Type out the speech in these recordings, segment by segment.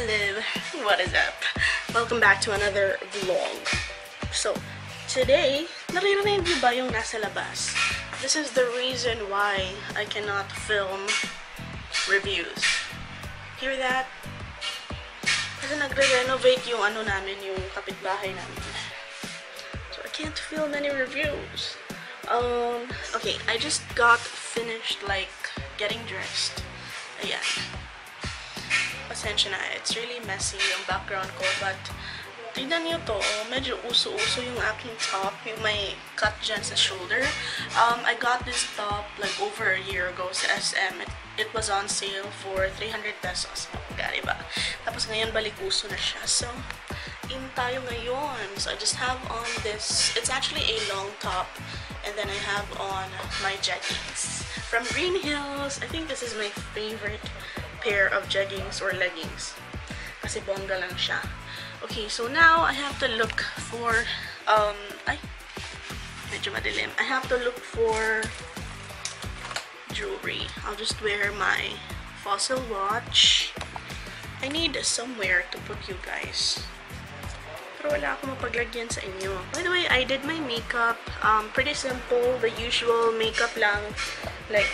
Hello, what is up? Welcome back to another vlog. So, today, naririnig niyo ba yung nasa labas? This is the reason why I cannot film reviews. Hear that? Kasi nagre-renovate yung ano namin, yung kapitbahay namin. So, I can't film any reviews. Okay, I just got finished, like, getting dressed. Ayan. Pasensya na. It's really messy yung background ko, but tignan niyo to. Medyo uso-uso yung aking top. Yung may cut dyan sa shoulder. I got this top like over a year ago sa SM. It was on sale for 300 pesos. Magkari ba? Tapos ngayon balik uso na siya. So, in tayo ngayon. So, I just have on this. It's actually a long top. And then I have on my jeggings. From Green Hills. I think this is my favorite pair of jeggings or leggings. Kasi bongga lang siya. Okay, so now I have to look for medyo madilim. I have to look for jewelry. I'll just wear my fossil watch. I need somewhere to put you guys. Pero wala akong mapaglagyan sa inyo. By the way, I did my makeup. Pretty simple. The usual makeup lang. Like,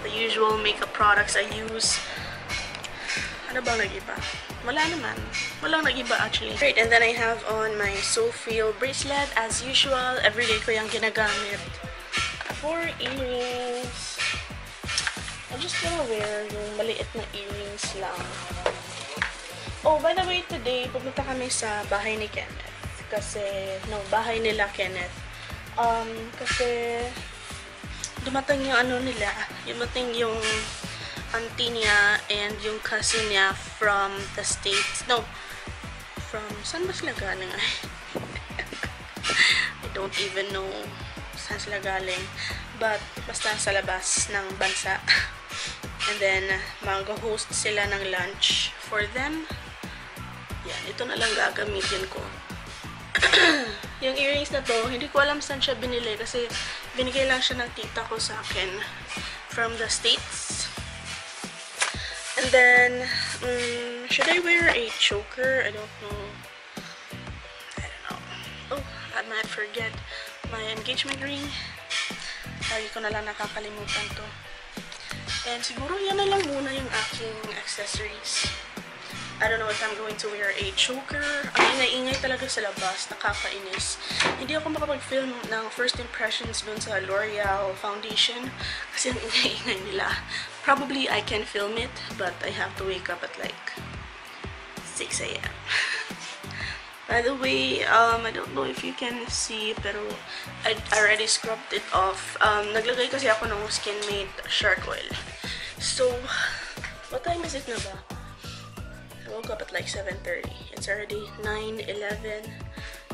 the usual makeup products I use. Ano bang nag-iba? Wala naman. Walang nag-iba actually. Right, and then I have on my Sofiel bracelet as usual. Everyday ko yung ginagamit. 4 earrings. I'm just gonna wear yung maliit na earrings lang. Oh, by the way, today, pupunta kami sa bahay ni Kenneth. Kasi, no, bahay nila Kenneth. Kasi, dumating yung ano nila. Dumating yung auntie niya and yung cousin niya from the States. No, from, saan ba sila galing? I don't even know saan sila galing. But, basta sa labas ng bansa. And then, mag-host sila ng lunch for them. Yan, ito na lang gagamitin ko. Yung earrings na to, hindi ko alam saan siya binili kasi binigay lang siya ng tita ko sa akin from the States. And then, should I wear a choker? I don't know. I don't know. Oh, I might forget my engagement ring. Lagi ko na lang nakakalimutan to. And siguro yan na lang muna yung aking accessories. I don't know if I'm going to wear a choker. Ang ingay-ingay talaga sa labas. Nakakainis. Hindi ako makapag-film ng first impressions dun sa L'Oreal foundation. Kasi ang ingay-ingay nila. Probably I can film it, but I have to wake up at like 6 AM. By the way, I don't know if you can see, pero I already scrubbed it off. Naglagay kasi ako ng Skinmate Shark Oil. So, what time is it na ba? I woke up at like 7:30. It's already 9:11.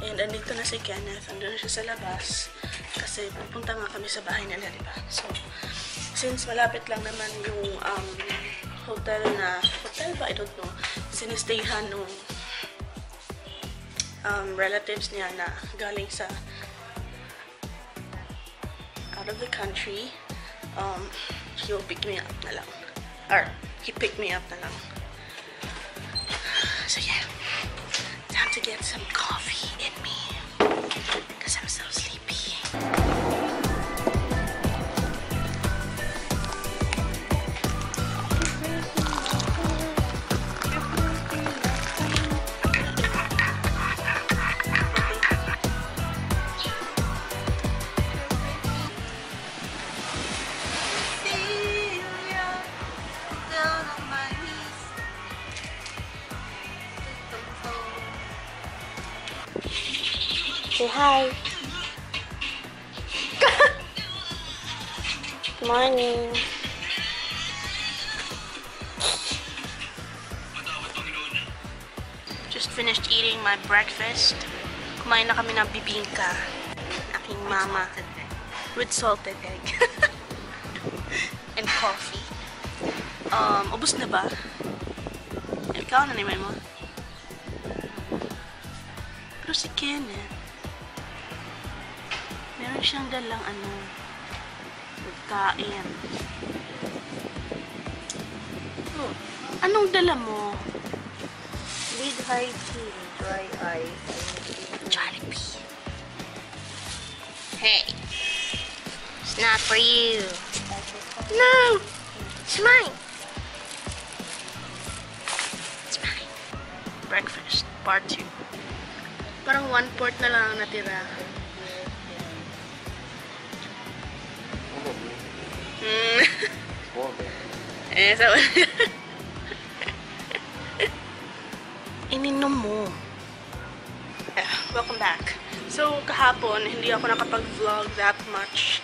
And andito na si Kenneth. Andun na siya sa labas. Kasi pupunta nga kami sa bahay nila, diba? So, since malapit lang naman yung hotel na, hotel ba? I don't know. Sinistayhan nung relatives niya na galing sa out of the country. He'll pick me up na lang. Or, he picked me up na lang. So yeah, time to get some coffee in me. Because I'm so sleepy. Say hi. Good morning. Just finished eating my breakfast. Kumain na kami ng bibingka. Aking mama. With salted egg. And coffee. Ubus na ba? Ikaw na ni Mama. Pero si Kenneth. Meron siyang dalang ano, pagkain. Oh, anong dala mo? Thai tea, dry ice. Jollibee. Hey, it's not for you. No, it's mine. It's mine. Breakfast, part 2. Parang 1/4 na lang ang natira. So, ininom mo. Welcome back. So, kahapon, hindi ako nakapag-vlog that much.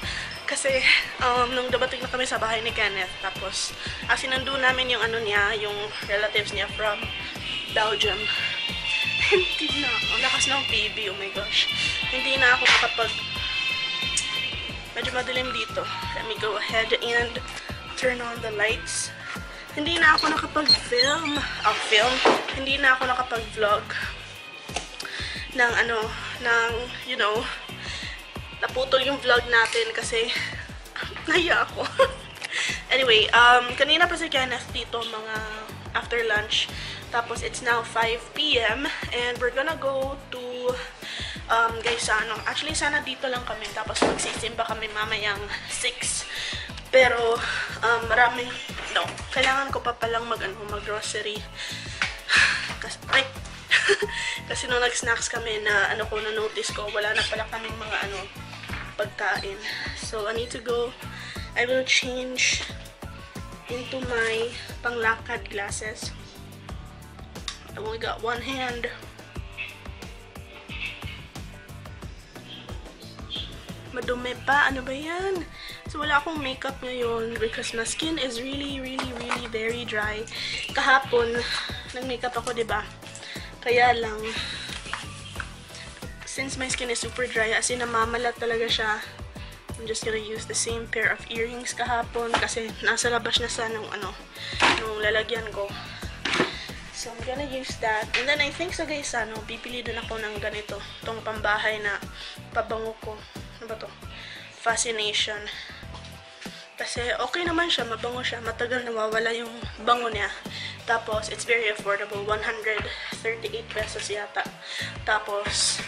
Kasi, nung dumating na kami sa bahay ni Kenneth, tapos, sinandun namin yung ano niya, yung relatives niya from Belgium. Hindi na ako. Lakas na ang baby, oh my gosh. Hindi na ako nakapag... Medyo madilim dito. Let me go ahead and... turn on the lights. Hindi na ako nakapag-film. Hindi na ako nakapag-vlog ng ano, ng, you know, naputol yung vlog natin kasi naya ako. Anyway, kanina pa si Kenneth dito mga after lunch. Tapos it's now 5 p.m. and we're gonna go to guys, actually sana dito lang kami. Tapos magsisimba kami mamayang 6. Pero, maraming, no, kailangan ko pa palang mag-grocery. Kasi, ay, kasi nung nag-snacks kami na, ano ko, na-notice ko, wala na pala kaming mga, ano, pagkain. So, I need to go, I will change into my panglakad glasses. I only got one hand. Madumi pa, ano ba yan? So, wala akong makeup ngayon because my skin is really very dry. Kahapon, nag-makeup ako, diba? Kaya lang, since my skin is super dry, as in, namamalat talaga siya, I'm just gonna use the same pair of earrings kahapon kasi nasa labas na sa nung, ano, nung lalagyan ko. So, I'm gonna use that. And then, I think so, guys, ano, bibili din ako ng ganito. Itong pambahay na pabango ko. Ano ba to? Fascination. Kasi okay naman siya, mabango siya, matagal nawawala yung bango niya. Tapos, it's very affordable, 138 pesos yata. Tapos,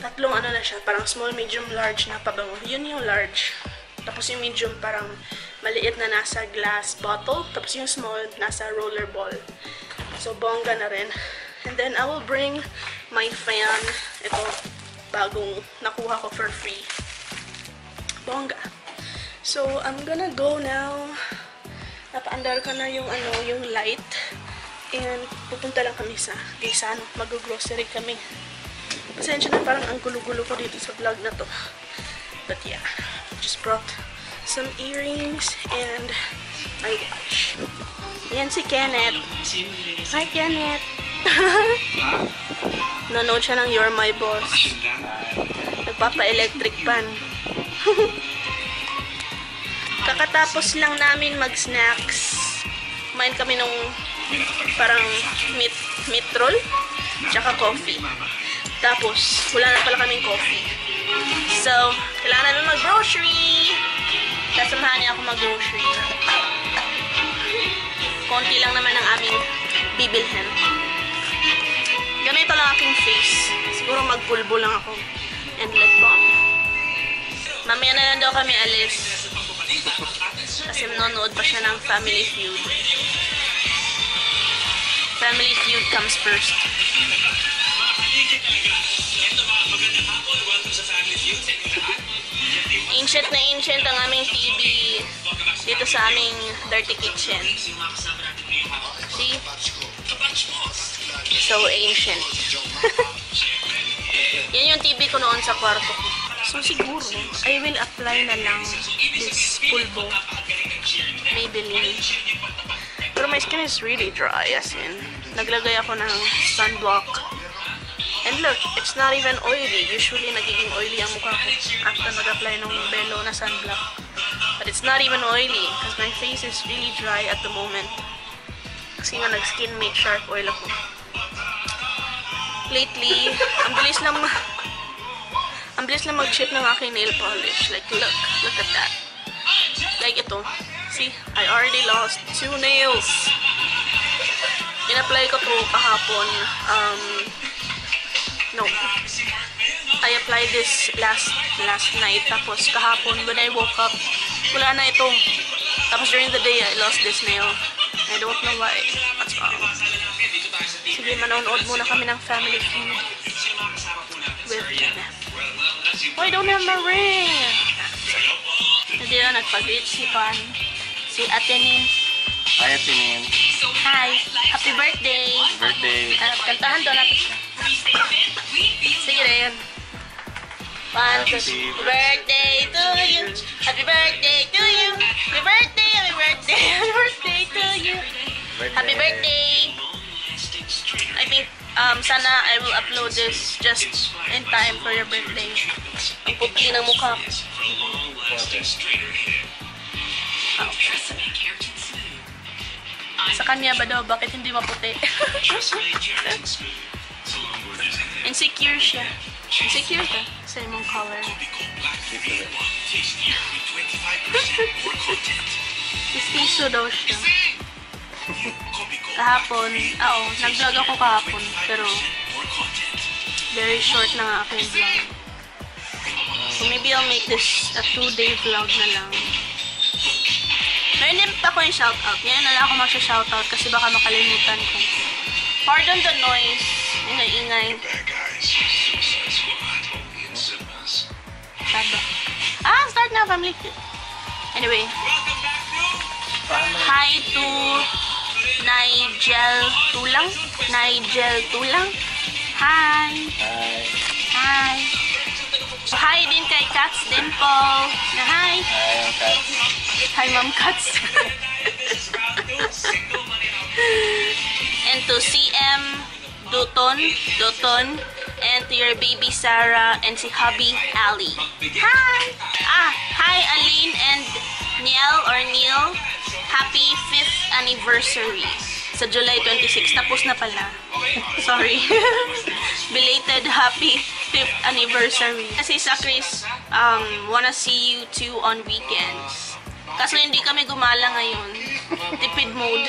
tatlong ano na siya, parang small, medium, large na pabango. Yun yung large. Tapos yung medium parang maliit na nasa glass bottle. Tapos yung small, nasa roller ball. So, bongga na rin. And then, I will bring my fan. Ito, bagong nakuha ko for free. Bongga. So, I'm gonna go now. Napaandar ko na yung, ano, yung light. And, pupunta lang kami sa Daiso. Mag-grocery kami. Pasensya na parang ang gulo-gulo ko dito sa vlog na to. But yeah, just brought some earrings and my watch. Ayan si Kenneth. Hi, Kenneth. Nanood siya ng You're My Boss. Nagpapa-electric pan. Kakatapos lang namin mag-snacks. Kumain kami nung parang meat roll tsaka coffee. Tapos, wala na pala kaming coffee. So, kailangan namin mag-grocery. Kasamahan niya ako mag-grocery. Konti lang naman ang aming bibilhin. Ganito lang aking face. Siguro mag-pulbo lang ako. And lip balm. Mamaya na lang daw kami alis. Kasi nanonood pa siya ng Family Feud. Family Feud comes first. Ancient na ancient ang aming TV dito sa aming dirty kitchen. See? So ancient. Yan yung TV ko noon sa kwarto ko. So, siguro, I will apply na lang this pulbo. Maybelline. Pero my skin is really dry, as in. Naglagay ako ng sunblock. And look, it's not even oily. Usually, nagiging oily ang mukha ko after mag-apply ng Bello na sunblock. But it's not even oily because my face is really dry at the moment. Kasi nga nag-skin made sharp oil ako. Lately, ang bilis lang... Ang bilis lang mag-chip ng aking nail polish. Like, look at that. Like, ito. See, I already lost 2 nails. In-apply ko po kahapon. No. I applied this last night. Tapos kahapon when I woke up, wala na ito. Tapos during the day, I lost this nail. I don't know why. What's wrong? Sige, manonood muna kami ng Family Feud with Kenneth. Oh, I don't have my ring! Hindi na nagpag-iisipan si Atenin. Hi, Atenin. Hi! Happy birthday! Happy birthday! Kantahan doon natin siya. Sige na yun. Happy birthday to you! Happy birthday to you! Happy birthday! Happy birthday! Happy birthday to you! Happy birthday! I think, sana I will upload this just in time for your birthday. Ang puti ng mukha. Sa kanya ba daw? Bakit hindi maputi? Insecure siya. Insecure ka. Sa imong color. Istiso daw siya. Kahapon, oo, nag-vlog ako kahapon. Pero, very short na nga aking vlog. So maybe I'll make this a 2-day vlog na lang. Meron din ako yung shoutout. Ngayon na lang ako mag-shoutout kasi baka makalimutan ko. Pardon the noise. Ingay-ingay. Start na, family. Anyway. Hi to Nigel Tulang. Hi. Hi din kay Cats din po. Na hi. Hi, Ma'am Cats. And to CM Dutton. And to your baby Sarah and si hubby Ali. Hi. Hi Aline and Neil. Happy 5th anniversary. Sa July 26, tapos na pala. Sorry. Belated happy 5th anniversary. Kasi sa Chris, wanna see you too on weekends. Kaso hindi kami gumala ngayon. Tipid mode.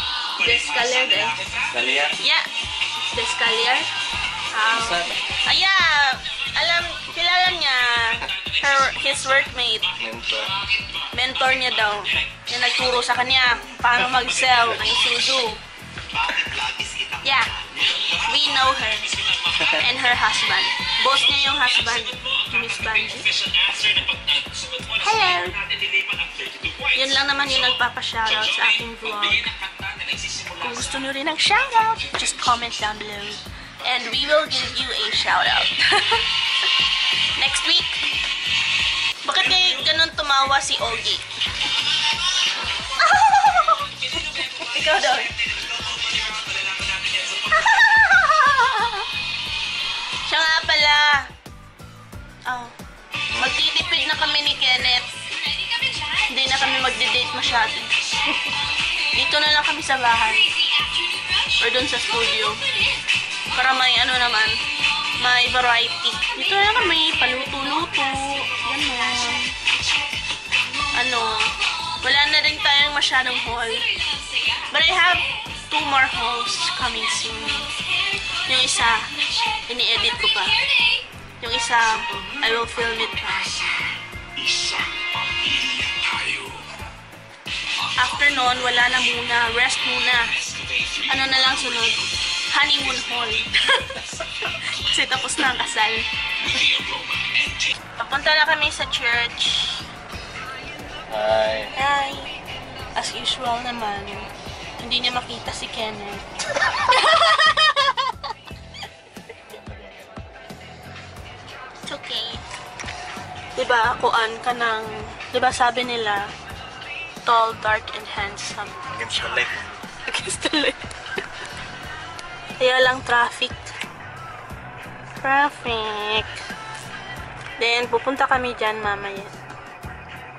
Descaler, eh. Iskalia. Yeah. Descaler. Alam, kilala niya his workmate. Mentor niya daw. Yung nagturo sa kanya paano mag-sell ng sudo. Yeah, we know her and her husband. Boss niya yung husband, Miss Banji. Hello! Yun lang naman yung nagpapashoutout sa aking vlog. Kung gusto nyo rin ng shoutout, just comment down below. And we will give you a shoutout. Next week. Bakit kayo ganun tumawa si Ogie? Ikaw daw. Siya nga pala. Magtitipid na kami ni Kenneth. Hindi na kami magde-date masyado. Dito na lang kami sa bahay. Or dun sa studio. Para may ano naman, may variety. Dito na lang may paluto-luto. Ganun. Wala na rin tayong masyadong haul. But I have 2 more hauls coming soon. Yung isa, ini-edit ko pa. Yung isa, I will film it pa. After nun, wala na muna. Rest muna. Ano na lang sunod? Honeymoon haul. Kasi tapos na ang kasal. Papunta na kami sa church. Hi. As usual naman. Hindi niya makita si Kenneth. It's okay. Diba, kuan ka ng... Diba sabi nila, tall, dark, and handsome. Against the light. Kaya lang traffic. Traffic. Then, pupunta kami dyan mamaya.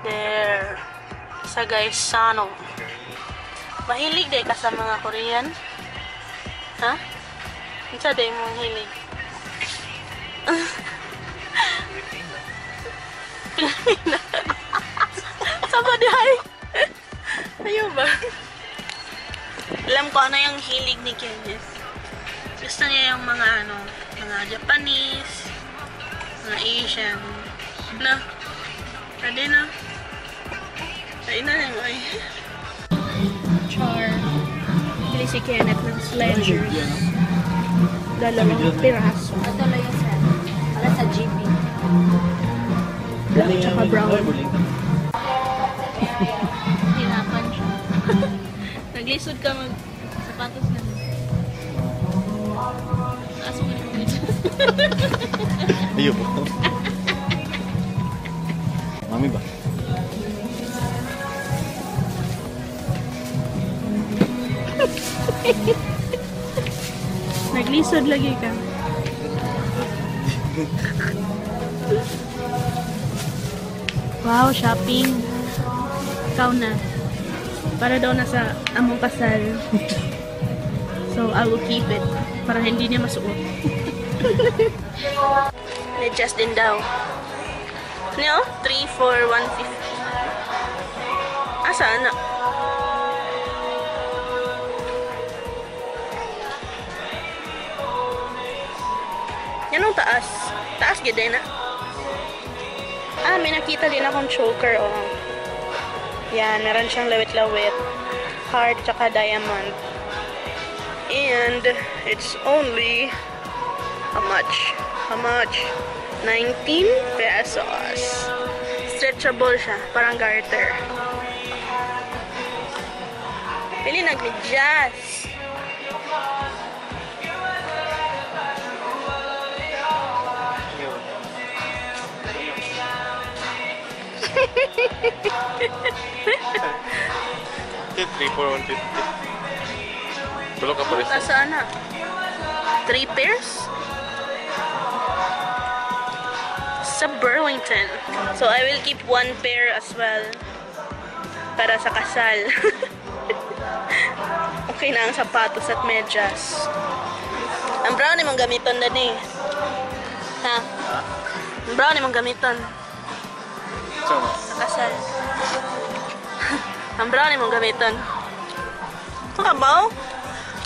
There. Sa Daiso. Mahilig day ka sa mga Korean. Ha? Isa day mong hilig. Pilipina. Sama day. Ayaw ba? Alam ko ano yung hilig ni Kenneth. Gusto niya yung mga ano, mga Japanese, mga Asian. Blah. Pwede na. Pwede na lang, oy. Char. Pili si Kenneth ng sliders. Dalawang piraso. Patuloy yung set. Para sa GP. Black tsaka brown. Hirapan siya. Naglisod ka mag-sapatos na. Aso mo na mag-lisod. Ayaw po. Mami ba? Naglisod lagi ka. Wow, shopping. Ikaw na. Para daw nasa among kasal. So, I will keep it. Para hindi niya masuot. Medyas din daw. Ano? 3, 4, 1, 5. Asa, ano? Yan ang taas. Taas gid na. Ah, may nakita din akong choker, oh. Yan, meron siyang lawit-lawit. Heart, tsaka diamond. And, it's only, how much? How much? 19 pesos. Stretchable siya, parang garter. Pili nag-medyas. Tip 3, 4, 1, 2, 3. Bulok ka pa rin. Saan na? 3 pairs? Sa Burlington. So I will keep 1 pair as well. Para sa kasal. Okay na ang sapatos at medyas. Ang brownie mong gamiton na ni. Ha? Ang brownie mong gamiton. Kasal. Ang brownie mong gamitan. Ito ka ba?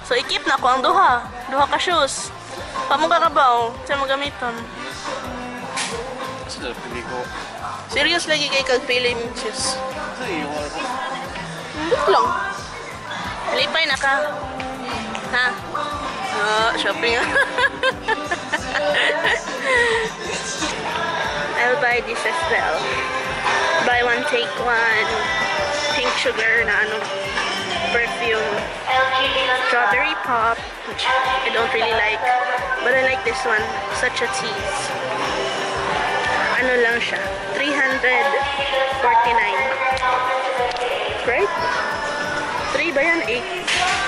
So, ikip na ko ang duha. Duha ka shoes. Pamungka ka ba? Ito mong gamitan. Serious lagi kayo kagpili mong shoes. Ito lang. Lipay na ka. Ha? Oh, shopping. I'll buy this as well. Buy one, take one. Pink sugar na ano, perfume. Strawberry pop, which I don't really like. But I like this one. Such a tease. Ano lang siya. 349. Right? 3 ba yan? 8.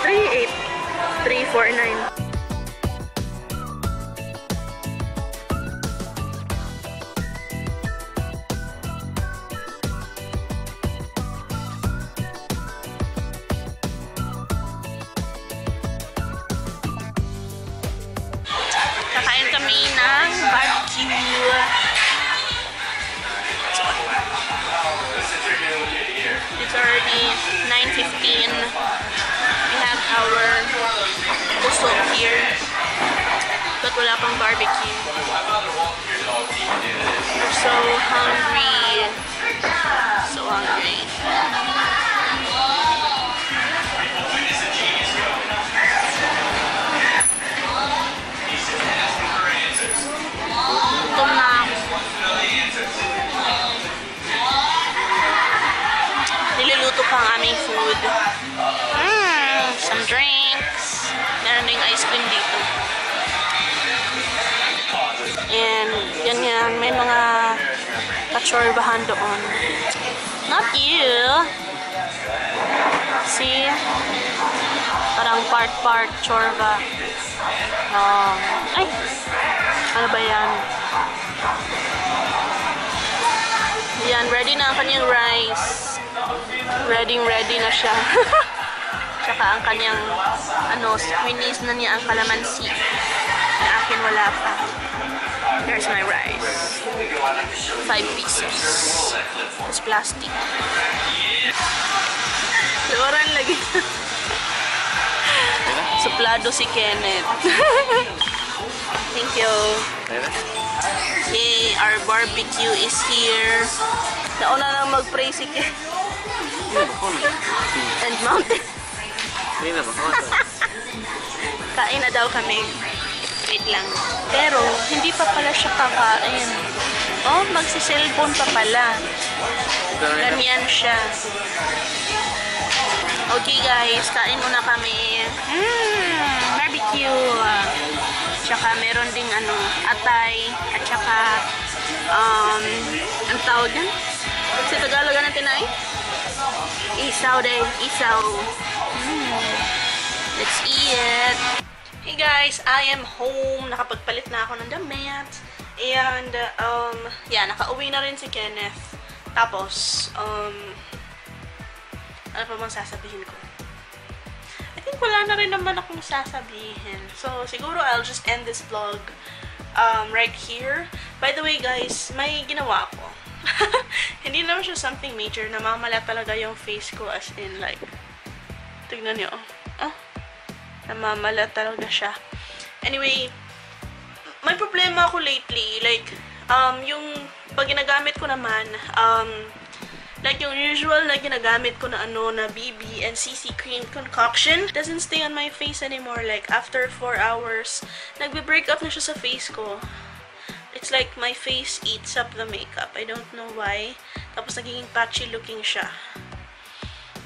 349. It's already 9:15. We have our puso here, but wala pang barbecue. We're so hungry, so hungry. Food. Some drinks. Meron ding ice cream dito. And, yan yan. May mga kachorbahan doon. Not you! See? Parang part-part chorba. Ay! Ano ba yan? Yan, ready na ang kanyang rice. Ready na siya. Tsaka ang kanyang, squeeze na niya ang kalamansi. Ang akin wala pa. There's my rice. 5 pieces. It's plastic. Luran lagi. Suplado si Kenneth. Thank you. Yay, our barbecue is here. Nauna lang mag-pray si Kenneth. And mountain. Kain na daw kami. Wait lang. Pero, hindi pa pala siya kakain. Oh, magsiselfon pa pala. Ganyan siya. Okay guys, kain muna kami. Barbecue. Tsaka meron ding atay. At tsaka, ang tawag yan? Sa Tagalog na tinay? Isaw din. Isaw. Let's eat it. Hey guys, I am home. Nakapagpalit na ako ng damit. And, nakauwi na rin si Kenneth. Tapos, ano pa bang sasabihin ko? I think wala na rin naman akong sasabihin. So, siguro I'll just end this vlog right here. By the way guys, may ginawa ako. Hindi naman siya something major. Namamala talaga yung face ko as in like, tignan niyo. Oh, namamala talaga siya. Anyway, may problema ako lately. Like, yung pag ginagamit ko naman, like yung usual na ginagamit ko na na BB and CC cream concoction doesn't stay on my face anymore. Like after 4 hours, nagbe-break up na siya sa face ko. It's like my face eats up the makeup. I don't know why. Tapos nagiging patchy looking siya.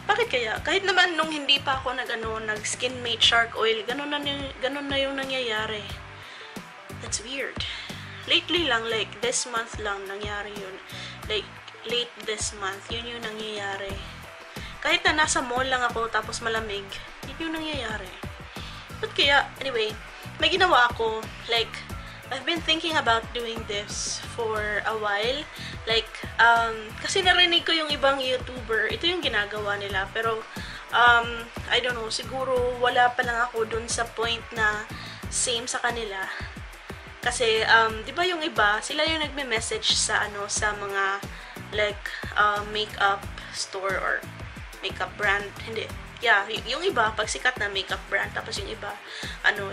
Bakit kaya? Kahit naman nung hindi pa ako nag-skin mate shark oil, ganun na yung nangyayari. That's weird. Lately lang, like this month lang nangyari yun. Like late this month, yun yung nangyayari. Kahit na nasa mall lang ako tapos malamig, yun yung nangyayari. But kaya, anyway, may ginawa ako. Like, I've been thinking about doing this for a while. Like, kasi narinig ko yung ibang YouTuber, ito yung ginagawa nila. Pero, I don't know, siguro wala pa lang ako dun sa point na same sa kanila. Kasi, di ba yung iba, sila yung nagme-message sa, sa mga like makeup store or makeup brand, hindi, yeah, yung iba pag sikat na makeup brand, tapos yung iba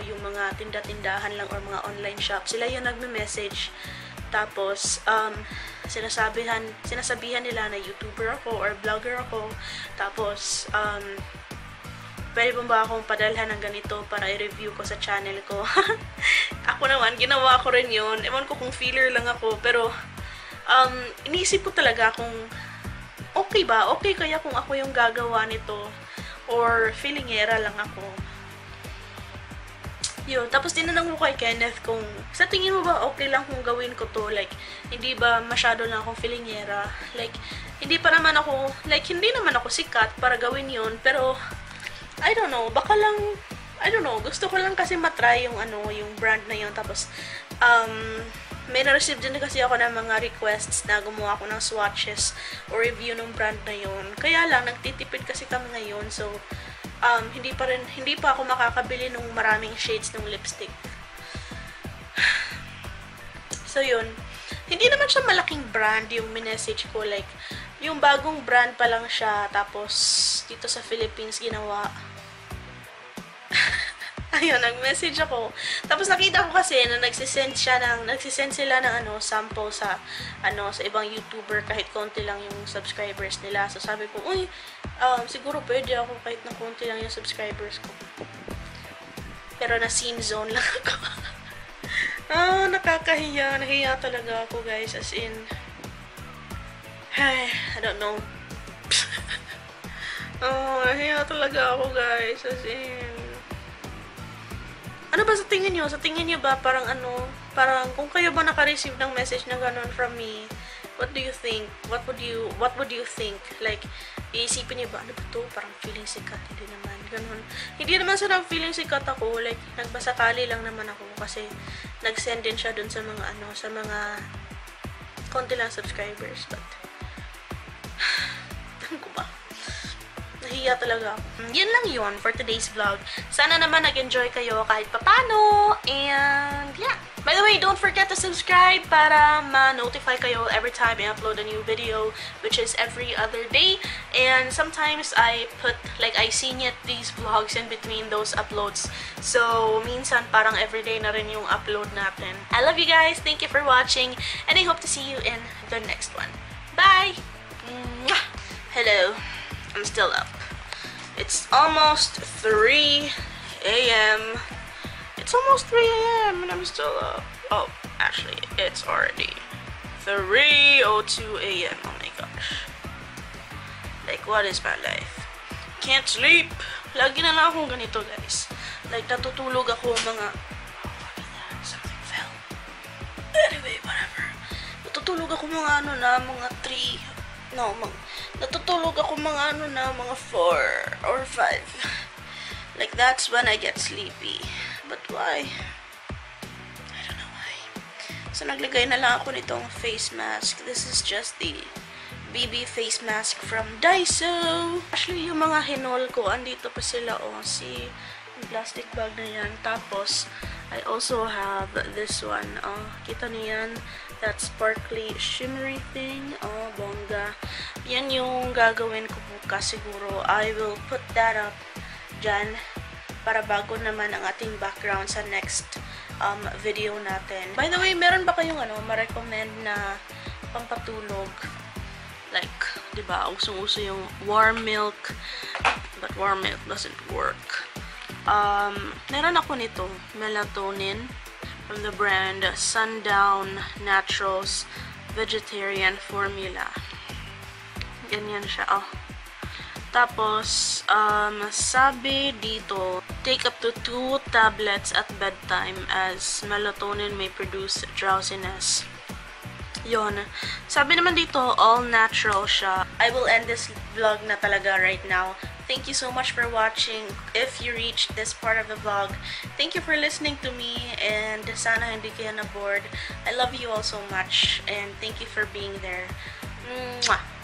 yung mga tindahan lang or mga online shop, sila yung nagme-message tapos sinasabihan nila na YouTuber ako or vlogger ako, tapos pwede ba akong padalhan ng ganito para i-review ko sa channel ko. Ako naman, ginawa ko rin yun, ewan ko kung filler lang ako, pero iniisip ko talaga kung okay ba? Okay kaya kung ako yung gagawa nito or feelingera lang ako. Yun. Tapos tinanong ko kay Kenneth kung sa tingin mo ba okay lang kung gawin ko to? Like, hindi ba masyado na akong feelingera? Like, hindi naman ako sikat para gawin yun. Pero, I don't know. Baka lang, I don't know. Gusto ko lang kasi matry yung yung brand na yun. Tapos, may na-receive din kasi ako ng mga requests na gumawa ako ng swatches or review ng brand na yun. Kaya lang, nagtitipid kasi kami ngayon. So, hindi pa ako makakabili ng maraming shades ng lipstick. So, yun. Hindi naman siya malaking brand yung minessage ko. Like, yung bagong brand pa lang siya. Tapos, dito sa Philippines ginawa. Ayun, nag-message ako. Tapos nakita ko kasi na nagsisend sila ng sample sa sa ibang YouTuber, kahit konti lang yung subscribers nila. So sabi ko, uy, siguro pwede ako kahit na konti lang yung subscribers ko. Pero na scene zone lang ako. Nakakahiya. Nahiya talaga ako, guys. As in, ay, I don't know. Nahiya talaga ako, guys. As in, ano ba sa tingin nyo? Sa tingin nyo ba parang parang kung kayo ba naka-receive ng message na ganun from me, what do you think? What would you think? Like, iisipin niya ba, ano ba to? Parang feeling sikat. Hindi naman, ganun. Hindi naman sarang feeling sikat ako. Like, nagbasakali lang naman ako kasi nag-send din siya dun sa mga, ano, sa mga konti lang subscribers. But, tanong ko ba? Nahiya talaga. Yan lang yun for today's vlog. Sana naman nag-enjoy kayo kahit papano. And, yeah. By the way, don't forget to subscribe para ma-notify kayo every time I upload a new video, which is every other day. And sometimes I put, like, I senior these vlogs in between those uploads. So, minsan parang everyday na rin yung upload natin. I love you guys. Thank you for watching. And I hope to see you in the next one. Bye! Mwah! Hello. I'm still up. It's almost 3 a.m. It's almost 3 a.m. and I'm still up. Oh, actually, it's already 3:02 a.m. Oh my gosh. Like, what is my life? Can't sleep. Lagi na lang akong ganito, guys. Like, natutulog ako mga... Oh, something fell. Anyway, whatever. Natutulog ako mga ano na, mga 3... No, natutulog ako mga ano na, mga 4 or 5. Like, that's when I get sleepy. But why? I don't know why. So, naglagay na lang ako nitong face mask. This is just the BB face mask from Daiso. Actually, yung mga hinol ko, andito pa sila. Oh, see, yung plastic bag na yan. Tapos, I also have this one. Oh, kita niyo yan. That sparkly, shimmery thing. Oh, bongga. Yan yung gagawin ko bukas siguro. I will put that up dyan. Para bago naman ang ating background sa next video natin. By the way, meron ba kayong ano, ma-recommend na pampatulog? Like, di ba, usong-uso yung warm milk, but warm milk doesn't work. Meron ako nito, melatonin from the brand Sundown Naturals Vegetarian Formula. Ganyan siya, oh. Tapos, sabi dito, take up to 2 tablets at bedtime as melatonin may produce drowsiness. Yon. Sabi naman dito, all natural siya. I will end this vlog na talaga right now. Thank you so much for watching. If you reached this part of the vlog, thank you for listening to me and sana hindi kayo na bored. I love you all so much and thank you for being there. Mwah!